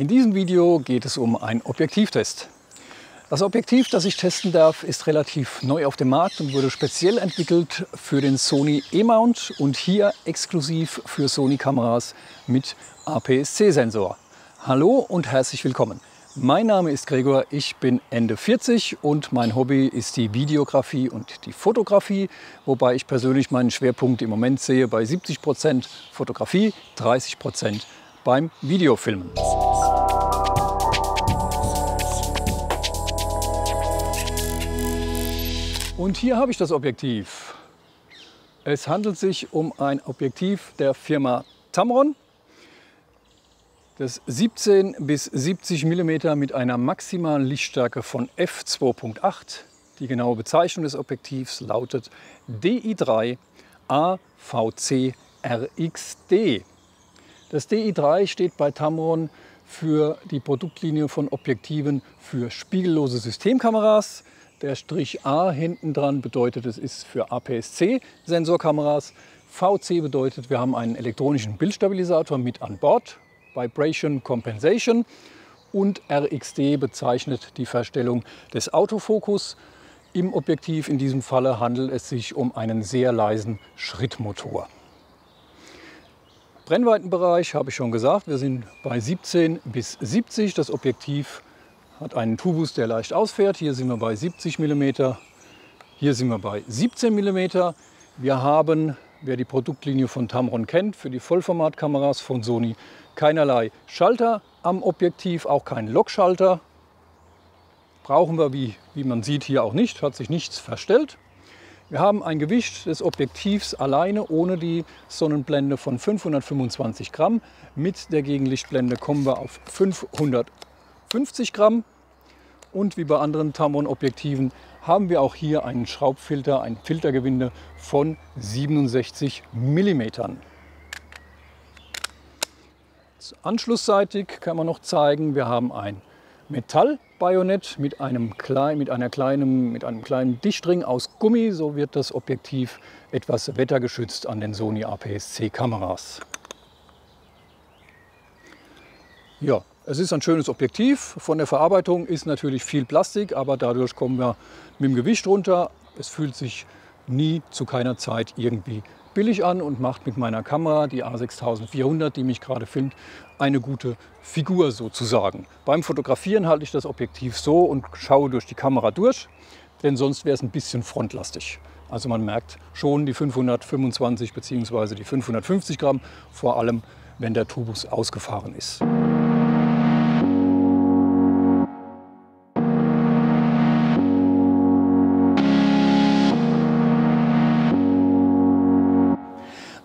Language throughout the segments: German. In diesem Video geht es um einen Objektivtest. Das Objektiv, das ich testen darf, ist relativ neu auf dem Markt und wurde speziell entwickelt für den Sony E-Mount und hier exklusiv für Sony-Kameras mit APS-C-Sensor. Hallo und herzlich willkommen. Mein Name ist Gregor, ich bin Ende 40 und mein Hobby ist die Videografie und die Fotografie, wobei ich persönlich meinen Schwerpunkt im Moment sehe bei 70% Fotografie, 30% beim Videofilmen. Und hier habe ich das Objektiv. Es handelt sich um ein Objektiv der Firma Tamron. Das 17 bis 70 mm mit einer maximalen Lichtstärke von f2.8. Die genaue Bezeichnung des Objektivs lautet Di III-A VC RXD. Das Di III steht bei Tamron für die Produktlinie von Objektiven für spiegellose Systemkameras. Der Strich A hinten dran bedeutet, es ist für APS-C-Sensorkameras. VC bedeutet, wir haben einen elektronischen Bildstabilisator mit an Bord, Vibration Compensation. Und RXD bezeichnet die Verstellung des Autofokus. Im Objektiv in diesem Falle handelt es sich um einen sehr leisen Schrittmotor. Brennweitenbereich habe ich schon gesagt, wir sind bei 17 bis 70. Das Objektiv hat einen Tubus, der leicht ausfährt. Hier sind wir bei 70 mm, hier sind wir bei 17 mm. Wir haben, wer die Produktlinie von Tamron kennt, für die Vollformatkameras von Sony keinerlei Schalter am Objektiv, auch keinen Lockschalter. Brauchen wir, wie man sieht, hier auch nicht, hat sich nichts verstellt. Wir haben ein Gewicht des Objektivs alleine ohne die Sonnenblende von 525 Gramm. Mit der Gegenlichtblende kommen wir auf 550 Gramm. Und wie bei anderen Tamron-Objektiven haben wir auch hier einen Schraubfilter, ein Filtergewinde von 67 mm. Anschlussseitig kann man noch zeigen, wir haben ein Metallbajonett mit einem kleinen Dichtring aus Gummi. So wird das Objektiv etwas wettergeschützt an den Sony APS-C-Kameras. Ja, es ist ein schönes Objektiv. Von der Verarbeitung ist natürlich viel Plastik, aber dadurch kommen wir mit dem Gewicht runter. Es fühlt sich nie zu keiner Zeit irgendwie billig an und macht mit meiner Kamera, die A6400, die mich gerade filmt, eine gute Figur sozusagen. Beim Fotografieren halte ich das Objektiv so und schaue durch die Kamera durch, denn sonst wäre es ein bisschen frontlastig. Also man merkt schon die 525 bzw. die 550 Gramm, vor allem wenn der Tubus ausgefahren ist.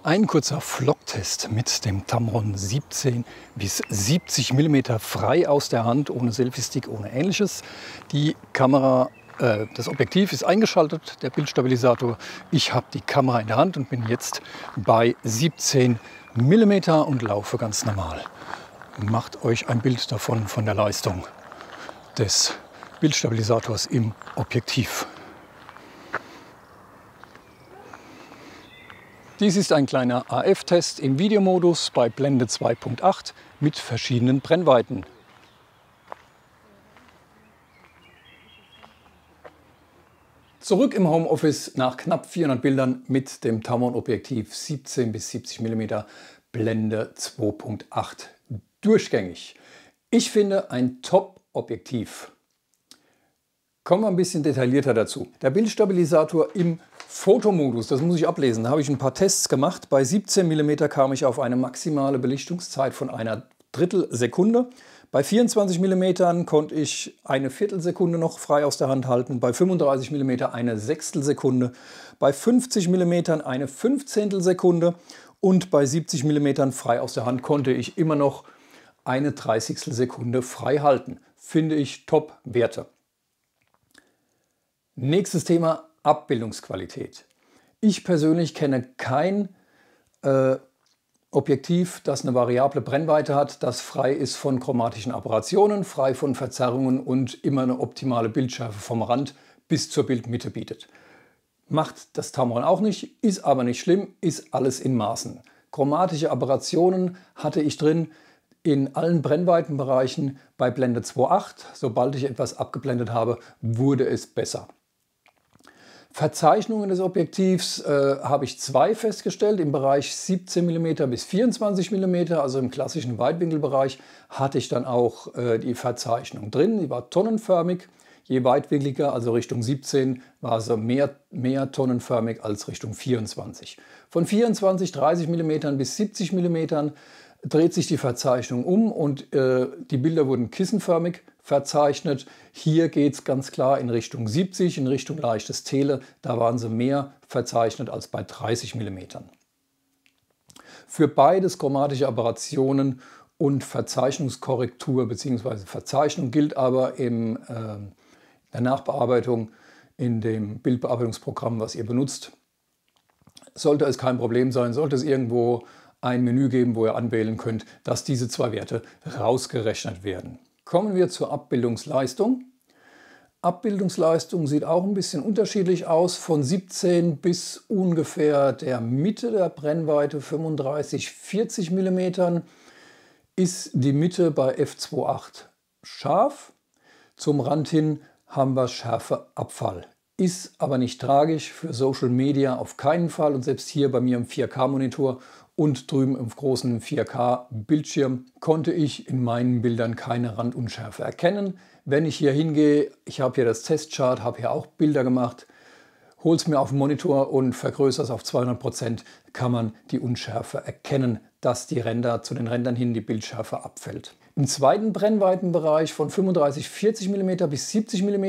Ein kurzer Vlog-Test mit dem Tamron 17 bis 70 mm frei aus der Hand, ohne Selfie-Stick, ohne Ähnliches. Die Kamera, das Objektiv ist eingeschaltet, der Bildstabilisator. Ich habe die Kamera in der Hand und bin jetzt bei 17 mm und laufe ganz normal. Macht euch ein Bild davon, von der Leistung des Bildstabilisators im Objektiv. Dies ist ein kleiner AF-Test im Videomodus bei Blende 2.8 mit verschiedenen Brennweiten. Zurück im Homeoffice nach knapp 400 Bildern mit dem Tamron-Objektiv 17 bis 70 mm Blende 2.8 durchgängig. Ich finde ein Top-Objektiv. Kommen wir ein bisschen detaillierter dazu. Der Bildstabilisator im Fotomodus, das muss ich ablesen, da habe ich ein paar Tests gemacht. Bei 17 mm kam ich auf eine maximale Belichtungszeit von 1/3 Sekunde. Bei 24 mm konnte ich 1/4 Sekunde noch frei aus der Hand halten. Bei 35 mm 1/6 Sekunde. Bei 50 mm 1/15 Sekunde. Und bei 70 mm frei aus der Hand konnte ich immer noch 1/30 Sekunde frei halten. Finde ich Top-Werte. Nächstes Thema, Abbildungsqualität. Ich persönlich kenne kein Objektiv, das eine variable Brennweite hat, das frei ist von chromatischen Aberrationen, frei von Verzerrungen und immer eine optimale Bildschärfe vom Rand bis zur Bildmitte bietet. Macht das Tamron auch nicht, ist aber nicht schlimm, ist alles in Maßen. Chromatische Aberrationen hatte ich drin, in allen Brennweitenbereichen bei Blende 2.8. Sobald ich etwas abgeblendet habe, wurde es besser. Verzeichnungen des Objektivs habe ich zwei festgestellt, im Bereich 17 mm bis 24 mm, also im klassischen Weitwinkelbereich hatte ich dann auch die Verzeichnung drin. Die war tonnenförmig, je weitwinkliger, also Richtung 17, war sie mehr tonnenförmig als Richtung 24. Von 24, 30 mm bis 70 mm dreht sich die Verzeichnung um und die Bilder wurden kissenförmig verzeichnet. Hier geht es ganz klar in Richtung 70, in Richtung leichtes Tele. Da waren sie mehr verzeichnet als bei 30 mm. Für beides chromatische Aberrationen und Verzeichnungskorrektur bzw. Verzeichnung gilt aber in der Nachbearbeitung, in dem Bildbearbeitungsprogramm, was ihr benutzt. Sollte es kein Problem sein, sollte es irgendwo ein Menü geben, wo ihr anwählen könnt, dass diese zwei Werte rausgerechnet werden. Kommen wir zur Abbildungsleistung. Abbildungsleistung sieht auch ein bisschen unterschiedlich aus, von 17 bis ungefähr der Mitte der Brennweite 35, 40 mm ist die Mitte bei f2.8 scharf. Zum Rand hin haben wir scharfe Abfall. Ist aber nicht tragisch, für Social Media auf keinen Fall und selbst hier bei mir im 4K-Monitor und drüben im großen 4K-Bildschirm konnte ich in meinen Bildern keine Randunschärfe erkennen. Wenn ich hier hingehe, ich habe hier das Testchart, habe hier auch Bilder gemacht, hole es mir auf den Monitor und vergrößere es auf 200%, kann man die Unschärfe erkennen, dass die Ränder zu den Rändern hin die Bildschärfe abfällt. Im zweiten Brennweitenbereich von 35, 40 mm bis 70 mm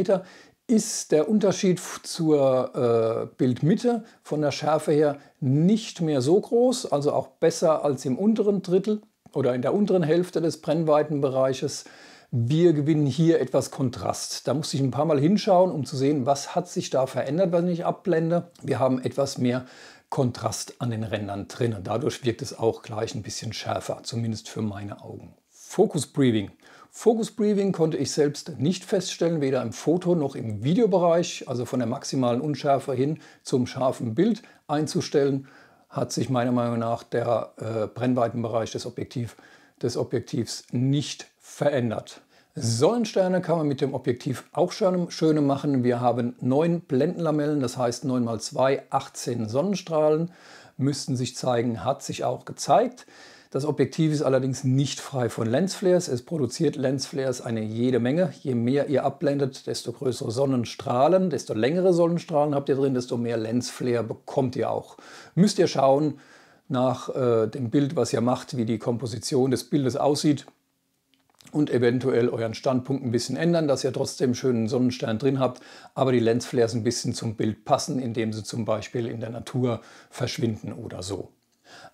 ist der Unterschied zur Bildmitte von der Schärfe her nicht mehr so groß, also auch besser als im unteren Drittel oder in der unteren Hälfte des Brennweitenbereiches. Wir gewinnen hier etwas Kontrast. Da musste ich ein paar Mal hinschauen, um zu sehen, was hat sich da verändert, wenn ich abblende. Wir haben etwas mehr Kontrast an den Rändern drin. Dadurch wirkt es auch gleich ein bisschen schärfer, zumindest für meine Augen. Focus Breathing. Focus Breathing konnte ich selbst nicht feststellen, weder im Foto- noch im Videobereich, also von der maximalen Unschärfe hin zum scharfen Bild einzustellen, hat sich meiner Meinung nach der Brennweitenbereich des Objektivs nicht verändert. Sonnensterne kann man mit dem Objektiv auch schöne machen. Wir haben 9 Blendenlamellen, das heißt 9×2, 18 Sonnenstrahlen, müssten sich zeigen, hat sich auch gezeigt. Das Objektiv ist allerdings nicht frei von Lensflares. Es produziert Lensflares eine jede Menge. Je mehr ihr abblendet, desto größere Sonnenstrahlen, desto längere Sonnenstrahlen habt ihr drin, desto mehr Lensflare bekommt ihr auch. Müsst ihr schauen nach dem Bild, was ihr macht, wie die Komposition des Bildes aussieht und eventuell euren Standpunkt ein bisschen ändern, dass ihr trotzdem schönen Sonnenstern drin habt, aber die Lensflares ein bisschen zum Bild passen, indem sie zum Beispiel in der Natur verschwinden oder so.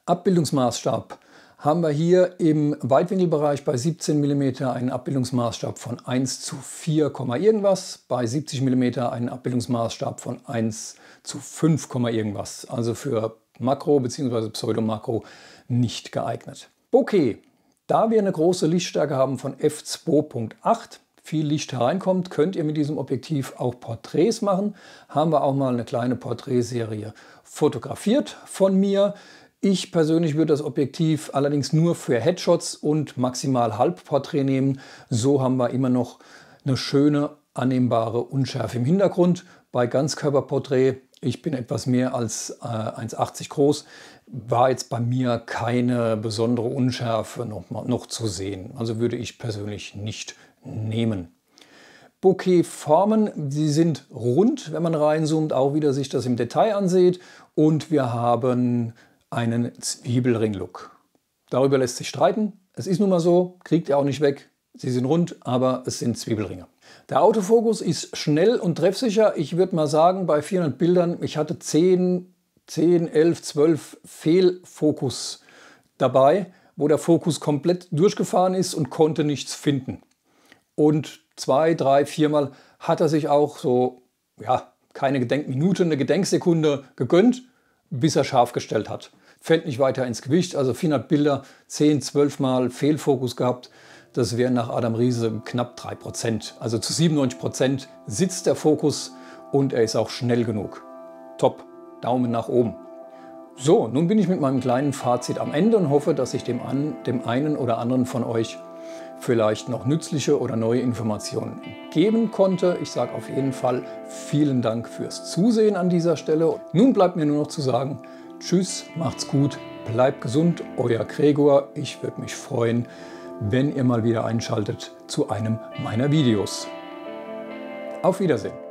Abbildungsmaßstab. Haben wir hier im Weitwinkelbereich bei 17 mm einen Abbildungsmaßstab von 1:4, irgendwas, bei 70 mm einen Abbildungsmaßstab von 1:5, irgendwas. Also für Makro bzw. Pseudomakro nicht geeignet. Okay, da wir eine große Lichtstärke haben von f2.8, viel Licht hereinkommt, könnt ihr mit diesem Objektiv auch Porträts machen. Haben wir auch mal eine kleine Porträtserie fotografiert von mir. Ich persönlich würde das Objektiv allerdings nur für Headshots und maximal Halbporträt nehmen. So haben wir immer noch eine schöne, annehmbare Unschärfe im Hintergrund. Bei Ganzkörperporträt, ich bin etwas mehr als 1,80 groß, war jetzt bei mir keine besondere Unschärfe noch zu sehen. Also würde ich persönlich nicht nehmen. Bokeh-Formen, sie sind rund, wenn man reinzoomt, auch wieder sich das im Detail ansieht. Und wir haben einen Zwiebelring-Look. Darüber lässt sich streiten. Es ist nun mal so, kriegt ihr auch nicht weg. Sie sind rund, aber es sind Zwiebelringe. Der Autofokus ist schnell und treffsicher. Ich würde mal sagen, bei 400 Bildern, ich hatte 10, 11, 12 Fehlfokus dabei, wo der Fokus komplett durchgefahren ist und konnte nichts finden. Und 2, 3, 4 Mal hat er sich auch so, ja, keine Gedenkminute, eine Gedenksekunde gegönnt, bis er scharf gestellt hat. Fällt nicht weiter ins Gewicht, also 400 Bilder, 10, 12 Mal Fehlfokus gehabt. Das wären nach Adam Riese knapp 3%. Also zu 97% sitzt der Fokus und er ist auch schnell genug. Top, Daumen nach oben. So, nun bin ich mit meinem kleinen Fazit am Ende und hoffe, dass ich dem einen oder anderen von euch vielleicht noch nützliche oder neue Informationen geben konnte. Ich sage auf jeden Fall vielen Dank fürs Zusehen an dieser Stelle. Nun bleibt mir nur noch zu sagen, tschüss, macht's gut, bleibt gesund, euer Gregor. Ich würde mich freuen, wenn ihr mal wieder einschaltet zu einem meiner Videos. Auf Wiedersehen.